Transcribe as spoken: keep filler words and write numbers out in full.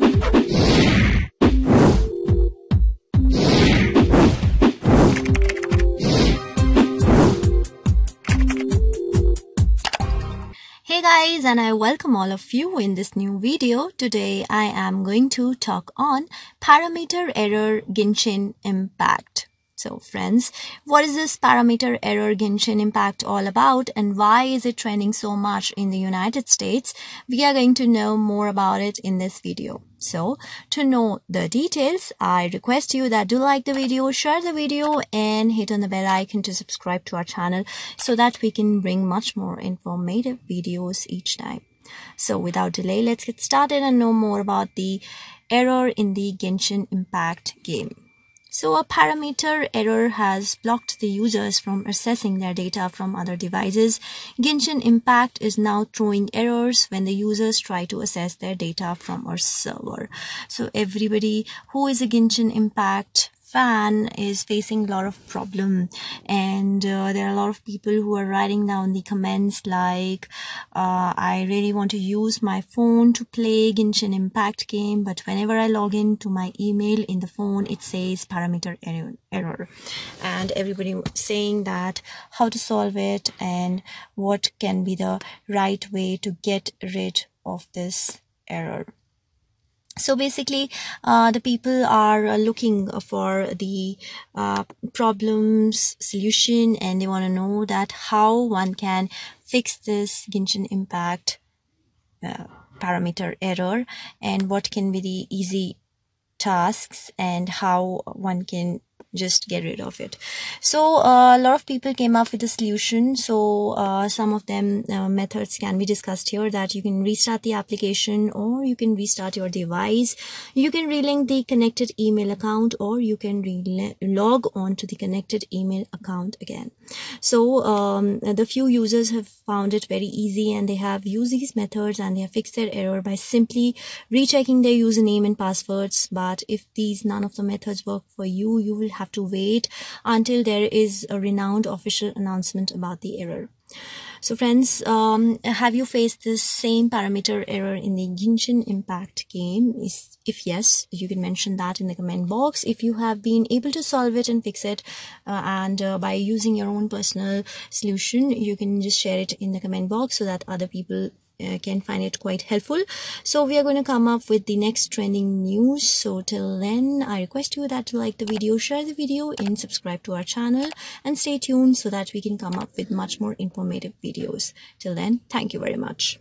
Hey guys, and I welcome all of you in this new video. Today I am going to talk on parameter error Genshin Impact. So friends, what is this parameter error Genshin Impact all about, and why is it trending so much in the United States? We are going to know more about it in this video. So to know the details, I request you that do like the video, share the video, and hit on the bell icon to subscribe to our channel so that we can bring much more informative videos each time. So without delay, let's get started and know more about the error in the Genshin Impact game. So a parameter error has blocked the users from accessing their data from other devices. Genshin Impact is now throwing errors when the users try to access their data from our server. So everybody who is a Genshin Impact fan is facing a lot of problem, and uh, there are a lot of people who are writing down the comments like uh, I really want to use my phone to play Genshin Impact game, but whenever I log in to my email in the phone it says parameter error, and everybody saying that how to solve it and what can be the right way to get rid of this error. So basically, uh, the people are looking for the uh, problems, solution, and they want to know that how one can fix this Genshin Impact uh, parameter error, and what can be the easy tasks and how one can just get rid of it. So uh, a lot of people came up with a solution. So uh, some of them uh, methods can be discussed here, that you can restart the application, or you can restart your device, you can relink the connected email account, or you can log on to the connected email account again. So um, the few users have found it very easy, and they have used these methods and they have fixed their error by simply rechecking their username and passwords. But if these none of the methods work for you, you will have to wait until there is a renowned official announcement about the error. So friends, um, have you faced this same parameter error in the Genshin Impact game? If yes, you can mention that in the comment box. If you have been able to solve it and fix it, uh, and uh, by using your own personal solution, you can just share it in the comment box so that other people uh, can find it quite helpful. So we are going to come up with the next trending news. So till then, I request you that to like the video, share the video, and subscribe to our channel, and stay tuned so that we can come up with much more informative videos. Till then, thank you very much.